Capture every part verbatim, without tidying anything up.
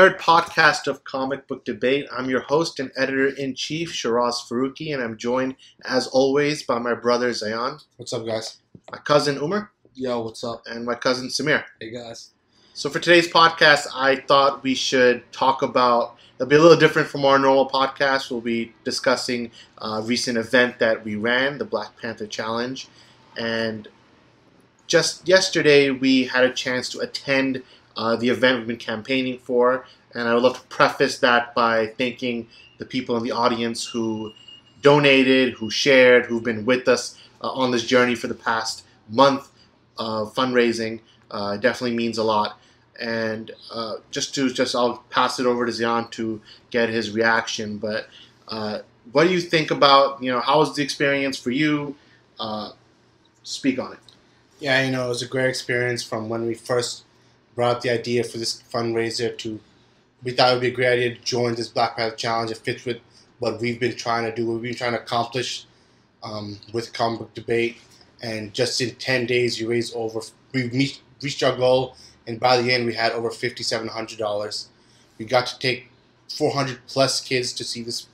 third podcast of Comic Book Debate. I'm your host and editor-in-chief, Sheraz Farooqi, and I'm joined, as always, by my brother, Zayyan. What's up, guys? My cousin, Omer. Yo, what's up? And my cousin, Sameer. Hey, guys. So for today's podcast, I thought we should talk about... It'll be a little different from our normal podcast. We'll be discussing a recent event that we ran, the Black Panther Challenge. And just yesterday, we had a chance to attend uh, the event we've been campaigning for. And I would love to preface that by thanking the people in the audience who donated, who shared, who've been with us uh, on this journey for the past month of fundraising. Uh, it definitely means a lot. And uh, just to just, I'll pass it over to Zayyan to get his reaction. But uh, what do you think about, you know, how was the experience for you? Uh, speak on it. Yeah, you know, it was a great experience from when we first brought up the idea for this fundraiser to, we thought it would be a great idea to join this Black Panther Challenge. It fits with what we've been trying to do, what we've been trying to accomplish um, with Comic Book Debate. And just in ten days, we raised over, we meet, reached our goal. And by the end, we had over five thousand seven hundred dollars. We got to take four hundred plus kids to see this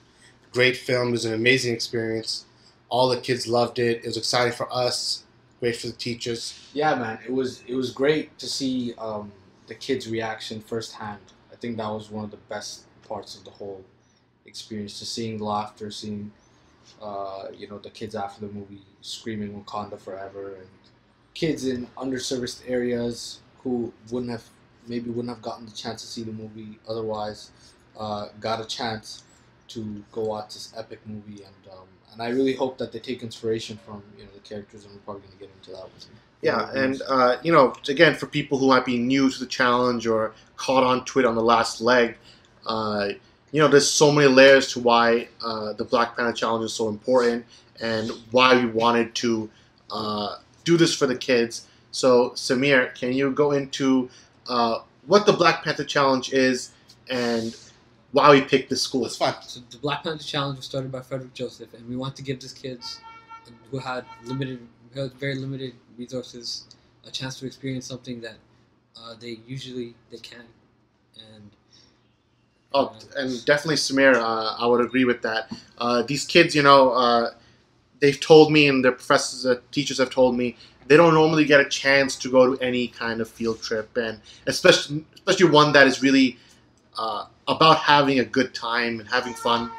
great film. It was an amazing experience. All the kids loved it. It was exciting for us. Great for the teachers. Yeah, man. It was it was great to see um, the kids' reaction firsthand. I think that was one of the best parts of the whole experience. Just seeing the laughter, seeing uh, you know, the kids after the movie screaming Wakanda forever, and kids in underserviced areas who wouldn't have, maybe wouldn't have gotten the chance to see the movie otherwise, uh, got a chance to go watch this epic movie, and um, and I really hope that they take inspiration from, you know, the characters, and we're probably going to get into that one. Yeah, and uh, you know, again, for people who might be new to the challenge or caught on to it on the last leg, uh, you know, there's so many layers to why uh, the Black Panther Challenge is so important and why we wanted to uh, do this for the kids. So, Sameer, can you go into uh, what the Black Panther Challenge is and why we picked this school? That's fine. So, the Black Panther Challenge was started by Frederick Joseph, and we want to give these kids who had limited, very limited resources a chance to experience something that uh, they usually they can't. And oh, uh, and definitely, Sameer, uh, I would agree with that. Uh, these kids, you know, uh, they've told me, and their professors, uh, teachers have told me, they don't normally get a chance to go to any kind of field trip, and especially especially one that is really uh, about having a good time and having fun.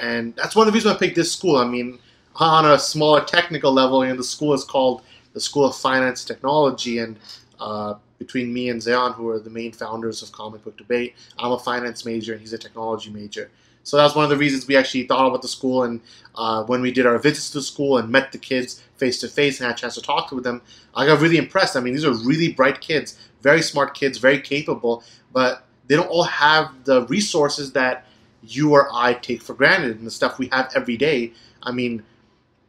And that's one of the reasons I picked this school. I mean, on a smaller technical level, you know, the school is called the School of Finance Technology, and uh, between me and Zayyan, who are the main founders of Comic Book Debate, I'm a finance major and he's a technology major. So that's one of the reasons we actually thought about the school, and uh, when we did our visits to the school and met the kids face-to-face and had a chance to talk with them, I got really impressed. I mean, these are really bright kids, very smart kids, very capable, but they don't all have the resources that you or I take for granted and the stuff we have every day. I mean,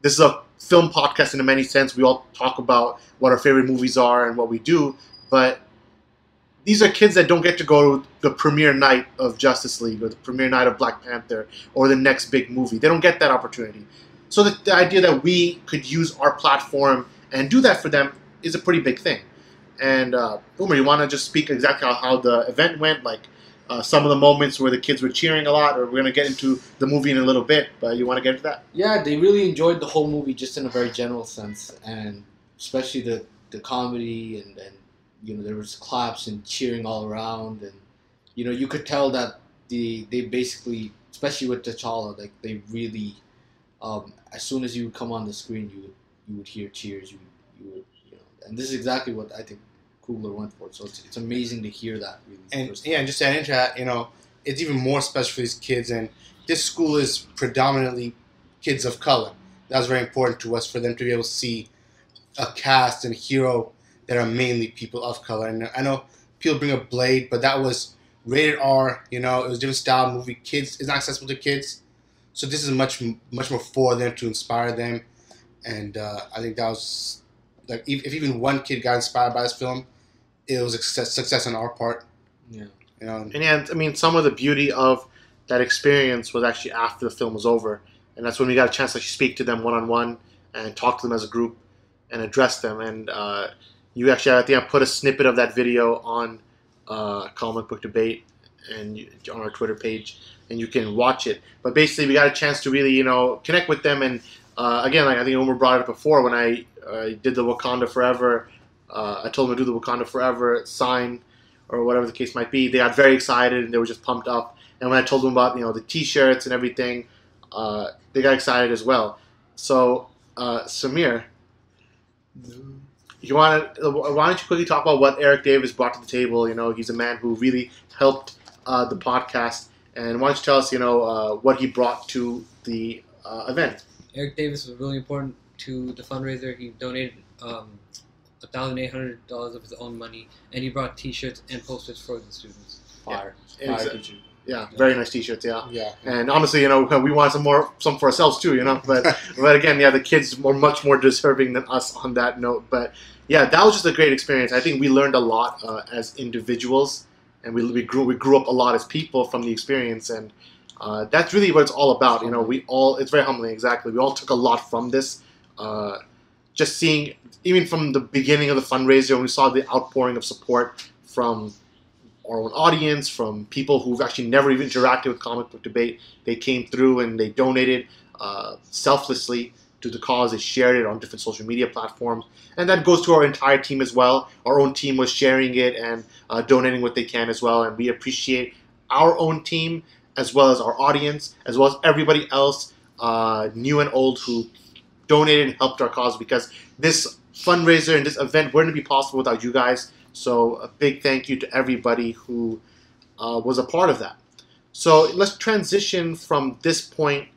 this is a film podcast in many sense. We all talk about what our favorite movies are and what we do, but these are kids that don't get to go to the premiere night of Justice League or the premiere night of Black Panther or the next big movie. They don't get that opportunity. So the, the idea that we could use our platform and do that for them is a pretty big thing. And uh, Omer, you want to just speak exactly how, how the event went, like uh, some of the moments where the kids were cheering a lot, or we're going to get into the movie in a little bit, but you want to get into that? Yeah, they really enjoyed the whole movie just in a very general sense, and especially the, the comedy and, and you know, there was claps and cheering all around, and you know, you could tell that the they basically, especially with T'Challa, like they really, um, as soon as you would come on the screen, you would you would hear cheers, you would, you would you know, and this is exactly what I think Coogler went for. So it's it's amazing to hear that. Really, and yeah, and just to add into that, you know, it's even more special for these kids, and this school is predominantly kids of color. That's very important to us for them to be able to see a cast and a hero that are mainly people of color. And I know people bring up Blade, but that was rated R, you know, it was a different style movie. Kids, it's not accessible to kids. So this is much, much more for them, to inspire them. And uh, I think that was, like, if, if even one kid got inspired by this film, it was a success on our part. Yeah. You know? And yeah, I mean, some of the beauty of that experience was actually after the film was over. And that's when we got a chance to actually speak to them one-on-one and talk to them as a group and address them. And, uh, You actually, I think I put a snippet of that video on uh, Comic Book Debate, and you, on our Twitter page, and you can watch it. But basically, we got a chance to really, you know, connect with them. And uh, again, like I think Omer brought it up before, when I uh, did the Wakanda Forever, uh, I told them to do the Wakanda Forever sign or whatever the case might be. They got very excited and they were just pumped up. And when I told them about, you know, the T-shirts and everything, uh, they got excited as well. So, uh, Sameer, you want to, why don't you quickly talk about what Eric Davis brought to the table? You know, he's a man who really helped uh, the podcast. And why don't you tell us, you know, uh, what he brought to the uh, event? Eric Davis was really important to the fundraiser. He donated um, one thousand eight hundred dollars of his own money, and he brought T-shirts and posters for the students. Fire. Yeah. Fire. Exactly. Yeah, very nice T-shirts. Yeah, yeah. And honestly, you know, we want some more, some for ourselves too. You know, but but again, yeah, the kids were much more deserving than us on that note. But yeah, that was just a great experience. I think we learned a lot uh, as individuals, and we we grew we grew up a lot as people from the experience, and uh, that's really what it's all about. You know, we all it's very humbling. Exactly, we all took a lot from this. Uh, just seeing, even from the beginning of the fundraiser, we saw the outpouring of support from our own audience, from people who've actually never even interacted with Comic Book Debate. They came through and they donated uh, selflessly to the cause. They shared it on different social media platforms. And that goes to our entire team as well. Our own team was sharing it and uh, donating what they can as well. And we appreciate our own team as well as our audience, as well as everybody else, uh, new and old, who donated and helped our cause, because this fundraiser and this event wouldn't be possible without you guys. So a big thank you to everybody who uh, was a part of that. So let's transition from this point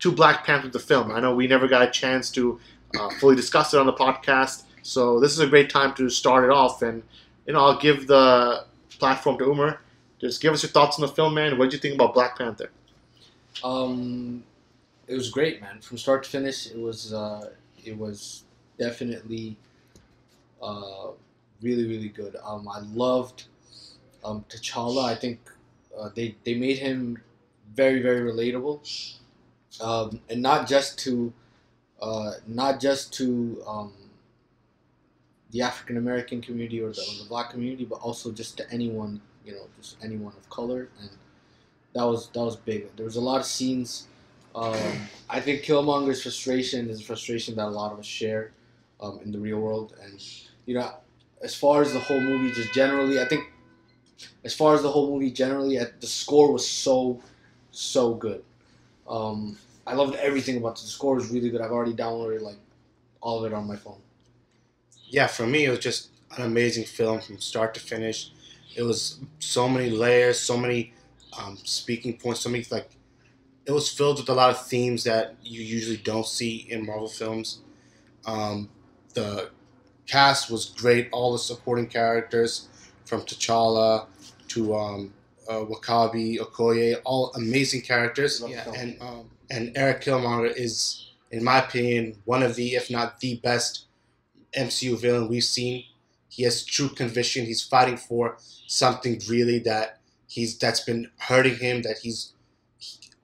to Black Panther, the film. I know we never got a chance to uh, fully discuss it on the podcast, so this is a great time to start it off. And you know, I'll give the platform to Omer. Just give us your thoughts on the film, man. What did you think about Black Panther? Um, it was great, man. From start to finish, it was uh, it was definitely. Uh, Really, really good. Um, I loved um, T'Challa. I think uh, they they made him very, very relatable, um, and not just to uh, not just to um, the African American community or the, or the Black community, but also just to anyone, you know, just anyone of color. And that was that was big. There was a lot of scenes. Um, I think Killmonger's frustration is a frustration that a lot of us share um, in the real world, and you know. As far as the whole movie, just generally, I think, as far as the whole movie generally, the score was so, so good. Um, I loved everything about it. The score was really good. I've already downloaded, like, all of it on my phone. Yeah, for me, it was just an amazing film from start to finish. It was so many layers, so many um, speaking points, so many, like, it was filled with a lot of themes that you usually don't see in Marvel films. Um, the... cast was great. All the supporting characters, from T'Challa to um, uh, W'Kabi, Okoye, all amazing characters. Yeah. And um, and Eric Killmonger is, in my opinion, one of the, if not the best, M C U villain we've seen. He has true conviction. He's fighting for something really that he's that's been hurting him. That he's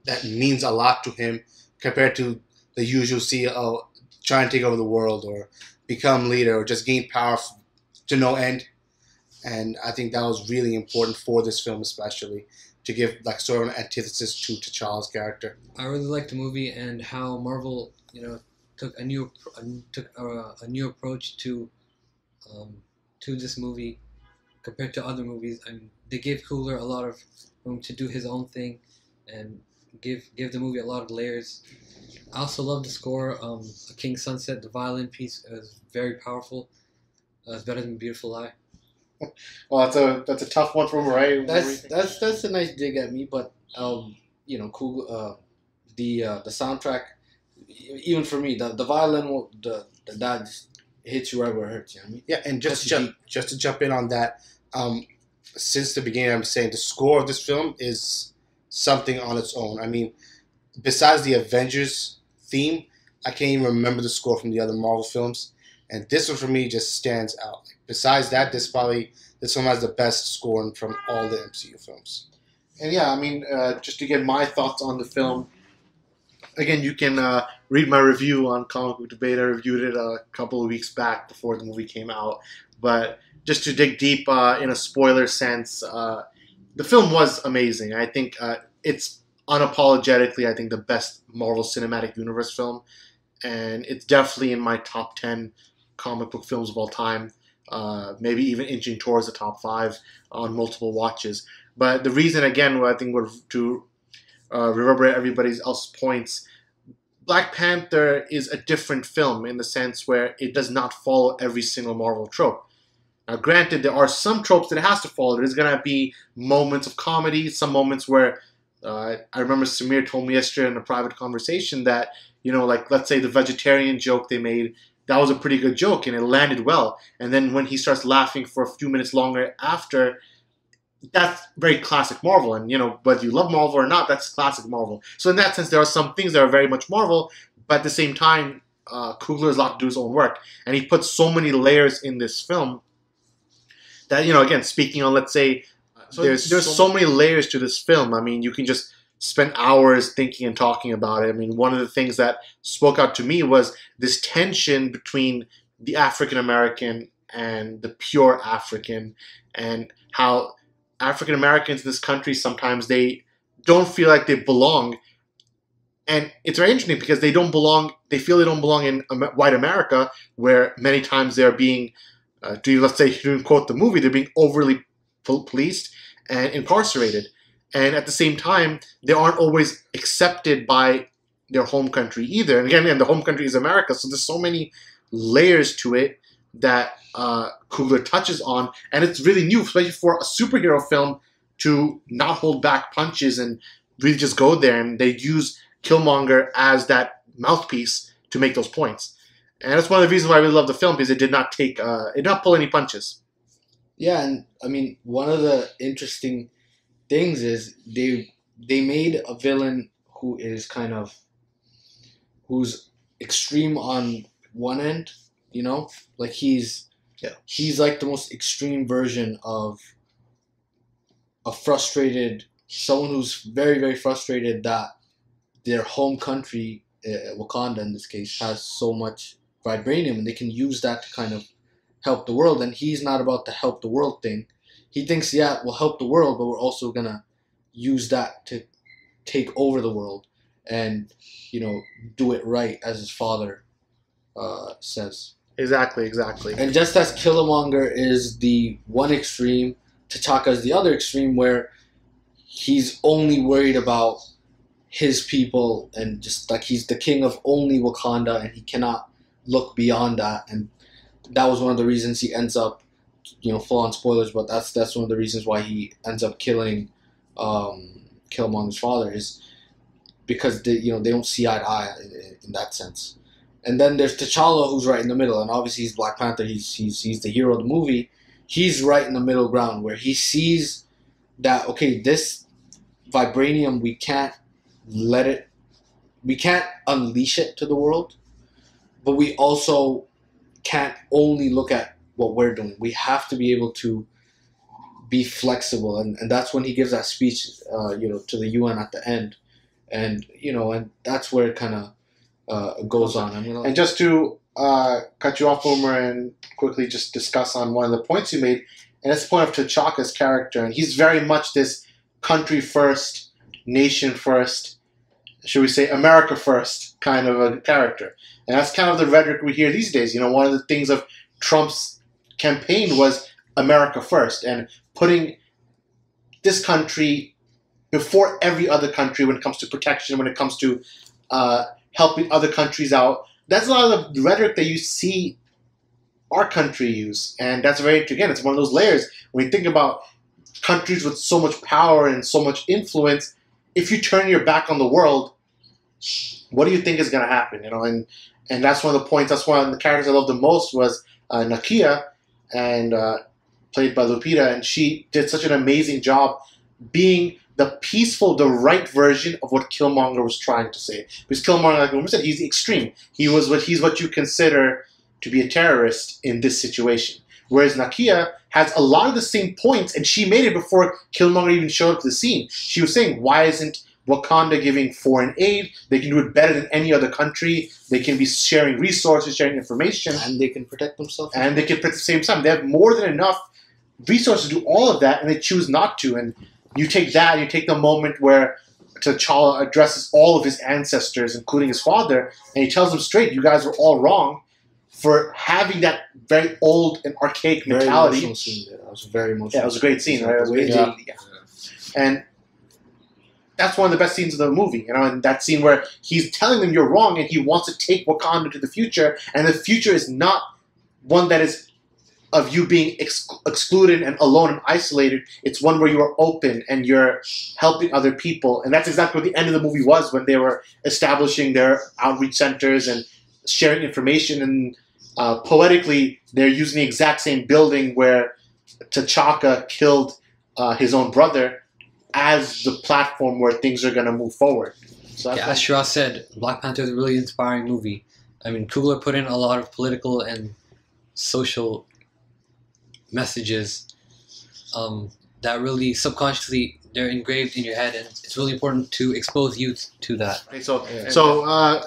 that means a lot to him compared to the usual C E O trying to take over the world or become leader or just gain power to no end. And I think that was really important for this film, especially to give like sort of an antithesis to T'Challa's character. I really liked the movie and how Marvel, you know, took a new took a, a new approach to um, to this movie compared to other movies. I mean, they gave Coogler a lot of room to do his own thing and give give the movie a lot of layers. I also love the score. Um, A King's Sunset, the violin piece, is very powerful. Uh, it's better than Beautiful Lie. Well, that's a that's a tough one for me, right? That's that's that's a nice dig at me, but um, you know, cool. Uh, the uh, the soundtrack, even for me, the the violin, the the that just hits you right where it hurts. You know what I mean? Yeah, and just jump, just to jump in on that. Um, since the beginning, I'm saying the score of this film is something on its own. I mean, besides the Avengers theme, I can't even remember the score from the other Marvel films, and this one for me just stands out. Besides that, this probably this one has the best score from all the M C U films. And yeah, I mean, uh, just to get my thoughts on the film, again, you can uh, read my review on Comic Book Debate. I reviewed it a couple of weeks back before the movie came out. But just to dig deep uh, in a spoiler sense, uh, the film was amazing. I think uh, it's unapologetically, I think, the best Marvel Cinematic Universe film. And it's definitely in my top ten comic book films of all time. Uh, maybe even inching towards the top five on multiple watches. But the reason, again, I think we're to uh, reverberate everybody else's points, Black Panther is a different film in the sense where it does not follow every single Marvel trope. Now, granted, there are some tropes that it has to follow. There's going to be moments of comedy, some moments where, uh, I remember Sameer told me yesterday in a private conversation that, you know, like, let's say the vegetarian joke they made, that was a pretty good joke and it landed well. And then when he starts laughing for a few minutes longer after, that's very classic Marvel. And, you know, whether you love Marvel or not, that's classic Marvel. So in that sense, there are some things that are very much Marvel, but at the same time, uh, Coogler is allowed to do his own work. And he puts so many layers in this film that, you know, again, speaking on, let's say, so there's, there's so, so many layers to this film. I mean, you can just spend hours thinking and talking about it. I mean, one of the things that spoke out to me was this tension between the African-American and the pure African, and how African-Americans in this country, sometimes they don't feel like they belong. And it's very interesting because they don't belong, they feel they don't belong in white America, where many times they're being, uh, to you, let's say, to quote the movie, they're being overly policed and incarcerated. And at the same time, they aren't always accepted by their home country either. And again, and the home country is America, so there's so many layers to it that uh, Coogler touches on. And it's really new, especially for a superhero film, to not hold back punches and really just go there. And they use Killmonger as that mouthpiece to make those points. And that's one of the reasons why I really love the film, because it did not take, uh, it did not pull any punches. Yeah, and I mean, one of the interesting things is they they made a villain who is kind of, who's extreme on one end, you know, like he's yeah. he's like the most extreme version of a frustrated, someone who's very, very frustrated that their home country, uh, Wakanda in this case, has so much vibranium and they can use that to kind of help the world. And he's not about the help the world thing. He thinks, yeah, we'll help the world, but we're also going to use that to take over the world and, you know, do it right, as his father uh, says. Exactly, exactly. And just as Killmonger is the one extreme, T'Chaka is the other extreme, where he's only worried about his people and just, like, he's the king of only Wakanda and he cannot look beyond that. And that was one of the reasons he ends up, you know, full on spoilers, but that's that's one of the reasons why he ends up killing um, Killmonger's father, is because they, you know, they don't see eye to eye in, in that sense. And then there's T'Challa, who's right in the middle, and obviously he's Black Panther. He's he's he's the hero of the movie. He's right in the middle ground where he sees that, okay, this vibranium, we can't let it, we can't unleash it to the world, but we also can't only look at what we're doing. We have to be able to be flexible, and, and that's when he gives that speech, uh, you know, to the U N at the end, and you know, and that's where it kind of uh, goes on. I mean, like, and just to uh, cut you off, Omer, and quickly just discuss on one of the points you made, and that's the point of T'Chaka's character, and he's very much this country first, nation first, should we say America first kind of a character, and that's kind of the rhetoric we hear these days. You know, one of the things of Trump's campaign was America first, and putting this country before every other country when it comes to protection, when it comes to uh, helping other countries out. That's a lot of the rhetoric that you see our country use, and that's very, again, it's one of those layers. When you think about countries with so much power and so much influence, if you turn your back on the world, what do you think is going to happen? You know, and and that's one of the points. That's one of the characters I loved the most was uh, Nakia, and uh, played by Lupita, and she did such an amazing job being the peaceful, the right version of what Killmonger was trying to say. Because Killmonger, like we said, he's the extreme. He was what he's what you consider to be a terrorist in this situation. Whereas Nakia has a lot of the same points, and she made it before Killmonger even showed up to the scene. She was saying, why isn't Wakanda giving foreign aid? They can do it better than any other country. They can be sharing resources, sharing information. And they can protect themselves. And they can protect at the same time. They have more than enough resources to do all of that, and they choose not to. And You take that, you take the moment where T'Challa addresses all of his ancestors, including his father, and he tells them straight, you guys were all wrong for having that very old and archaic very mentality. Very emotional scene. Yeah, that was a very emotional. Yeah, it was a great scene, right? It was a great yeah. Scene, yeah. And that's one of the best scenes of the movie, you know, and that scene where he's telling them you're wrong and he wants to take Wakanda to the future, and the future is not one that is of you being ex excluded and alone and isolated. It's one where you are open and you're helping other people, and that's exactly what the end of the movie was when they were establishing their outreach centers and sharing information, and uh, poetically, they're using the exact same building where T'Chaka killed uh, his own brother as the platform where things are going to move forward. So yeah, as Sheraz said, Black Panther is a really inspiring movie. I mean, Coogler put in a lot of political and social messages um, that really subconsciously they're engraved in your head, and it's really important to expose youth to that. Okay, so, yeah. so uh,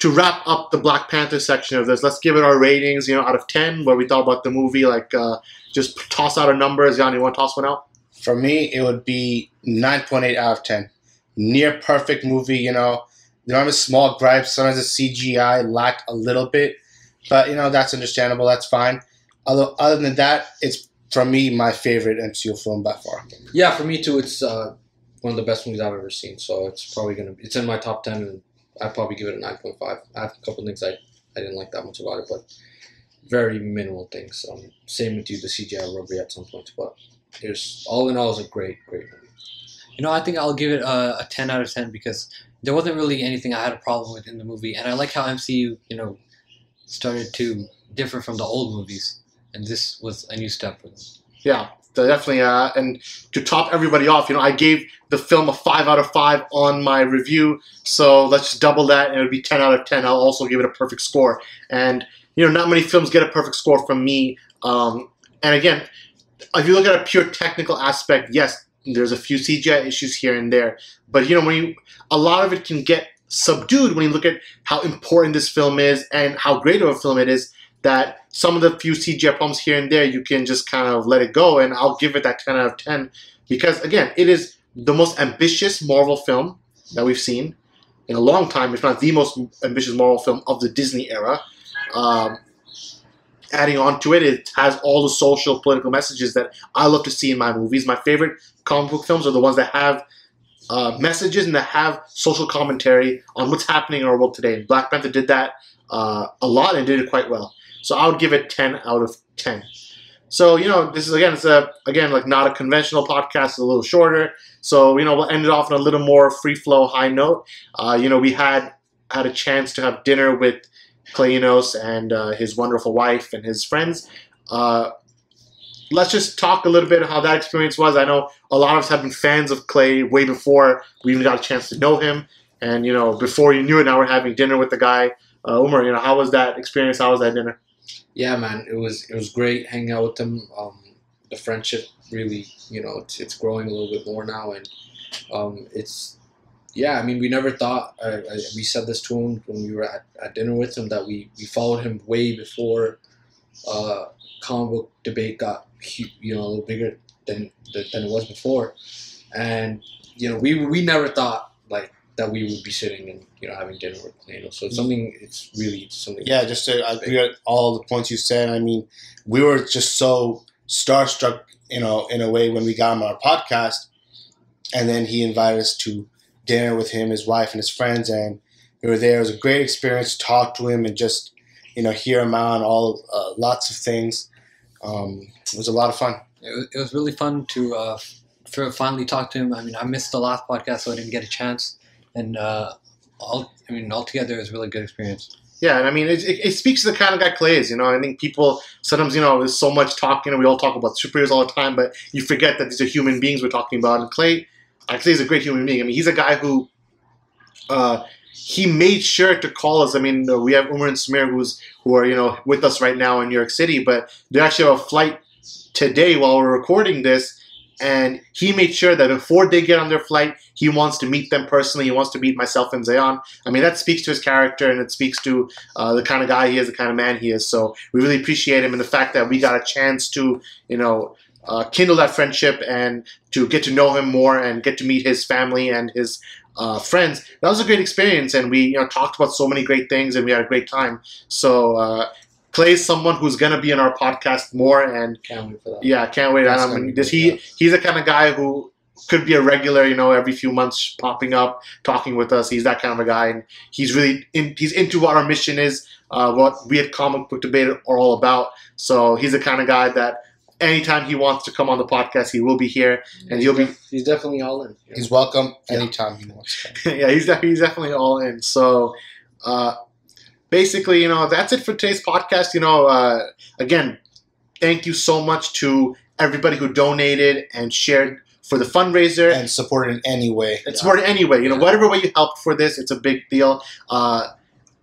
to wrap up the Black Panther section of this, let's give it our ratings. You know, out of ten, what we thought about the movie. Like, uh, just toss out our numbers. Yanni, you want to toss one out? For me, it would be nine point eight out of ten. Near perfect movie, you know. There are small gripes. Sometimes the C G I lacked a little bit. But, you know, that's understandable. That's fine. Although, other than that, it's, for me, my favorite M C U film by far. Yeah, for me, too. It's uh, one of the best movies I've ever seen. So it's probably going to be – it's in my top ten, and I'd probably give it a nine point five. I have a couple things I, I didn't like that much about it, but very minimal things. Um, same with you, the C G I rubbery at some point, but – There's, all in all, it's a great, great movie. You know, I think I'll give it a, a ten out of ten because there wasn't really anything I had a problem with in the movie. And I like how M C U, you know, started to differ from the old movies. And this was a new step for them. Yeah, definitely. Uh, and to top everybody off, you know, I gave the film a five out of five on my review. So let's just double that and it would be ten out of ten. I'll also give it a perfect score. And, you know, not many films get a perfect score from me. Um, and again... If you look at a pure technical aspect, yes, there's a few C G I issues here and there, but you know, when you, a lot of it can get subdued when you look at how important this film is and how great of a film it is, that some of the few C G I problems here and there, you can just kind of let it go, and I'll give it that ten out of ten because, again, it is the most ambitious Marvel film that we've seen in a long time, if not the most ambitious Marvel film of the Disney era. Um, Adding on to it, it has all the social, political messages that I love to see in my movies. My favorite comic book films are the ones that have uh, messages and that have social commentary on what's happening in our world today. And Black Panther did that uh, a lot and did it quite well. So I would give it ten out of ten. So, you know, this is, again, it's a, again, like not a conventional podcast. It's a little shorter. So, you know, we'll end it off on a little more free-flow high note. Uh, you know, we had had a chance to have dinner with Clay Enos and uh, his wonderful wife and his friends. Uh, let's just talk a little bit how that experience was. I know a lot of us have been fans of Clay way before we even got a chance to know him. And, you know, before you knew it, now we're having dinner with the guy. Uh, Omer, you know, how was that experience? How was that dinner? Yeah, man, it was it was great hanging out with him. Um, the friendship really, you know, it's, it's growing a little bit more now. And um, it's... Yeah, I mean, we never thought, I, I, we said this to him when we were at, at dinner with him, that we, we followed him way before uh, Comic Book Debate got, you know, a little bigger than than it was before. And, you know, we we never thought, like, that we would be sitting and, you know, having dinner with Clay. So it's something, it's really something. Yeah, just to agree on all the points you said. I mean, we were just so starstruck, you know, in a way when we got him on our podcast. And then he invited us to dinner with him, his wife, and his friends, and we were there. It was a great experience to talk to him and just, you know, hear him out on all uh, lots of things. Um, it was a lot of fun. It was really fun to uh, for finally talk to him. I mean, I missed the last podcast, so I didn't get a chance. And uh, all, I mean, altogether, it was a really good experience. Yeah, and I mean, it, it, it speaks to the kind of guy Clay is, you know. I think people sometimes, you know, there's so much talking, and we all talk about superheroes all the time, but you forget that these are human beings we're talking about. And Clay, actually, he's a great human being. I mean, he's a guy who, uh, he made sure to call us. I mean, we have Omer and Sameer who's, who are, you know, with us right now in New York City, but they actually have a flight today while we're recording this. And he made sure that before they get on their flight, he wants to meet them personally. He wants to meet myself and Zayyan. I mean, that speaks to his character, and it speaks to uh, the kind of guy he is, the kind of man he is. So we really appreciate him, and the fact that we got a chance to, you know, uh, kindle that friendship and to get to know him more and get to meet his family and his uh, friends. That was a great experience, and we you know, talked about so many great things, and we had a great time. So uh, Clay is someone who's going to be on our podcast more, and can't wait for that. Yeah, can't wait. I mean, does he? He's the kind of guy who could be a regular, you know, every few months popping up, talking with us. He's that kind of a guy, and he's really in, he's into what our mission is, uh, what we at Comic Book Debate are all about. So he's the kind of guy that anytime he wants to come on the podcast, he will be here, and he'll be. He's definitely all in. Yeah. He's welcome anytime he wants to. Yeah, he's de- he's definitely all in. So. Uh, Basically, you know, that's it for today's podcast. You know, uh, again, thank you so much to everybody who donated and shared for the fundraiser. And supported in any way. And yeah. supported in any way. You know, yeah. whatever way you helped for this, it's a big deal. Uh,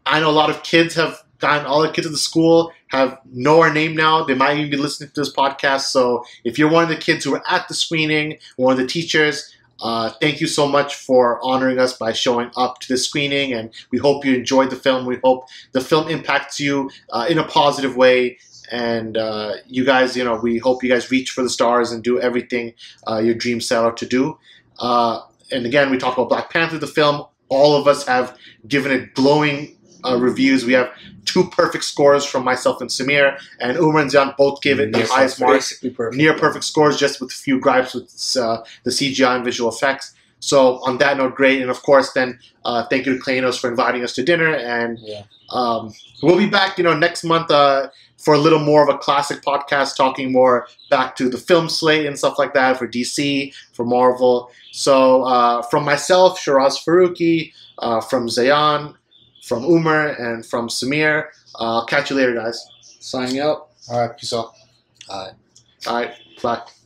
I know a lot of kids have gotten, all the kids at the school have know our name now. They might even be listening to this podcast. So if you're one of the kids who were at the screening, one of the teachers, Uh, thank you so much for honoring us by showing up to the screening, and we hope you enjoyed the film. We hope the film impacts you uh, in a positive way, and uh, you guys, you know, we hope you guys reach for the stars and do everything uh, your dreams set out to do. Uh, and again, we talk about Black Panther, the film. All of us have given it glowing uh, reviews. We have two perfect scores from myself and Sameer, and Omer and Zayyan both gave it the highest marks, near perfect scores, just with a few gripes with uh, the C G I and visual effects. So on that note, great. And of course, then uh, thank you to Clay Enos for inviting us to dinner, and yeah. um, we'll be back, you know, next month uh, for a little more of a classic podcast, talking more back to the film slate and stuff like that for D C, for Marvel. So uh, from myself, Sheraz Farooqi, uh, from Zayyan, from Omer, and from Sameer. Uh, catch you later, guys. Signing out. All right, peace out. All right. All right, black.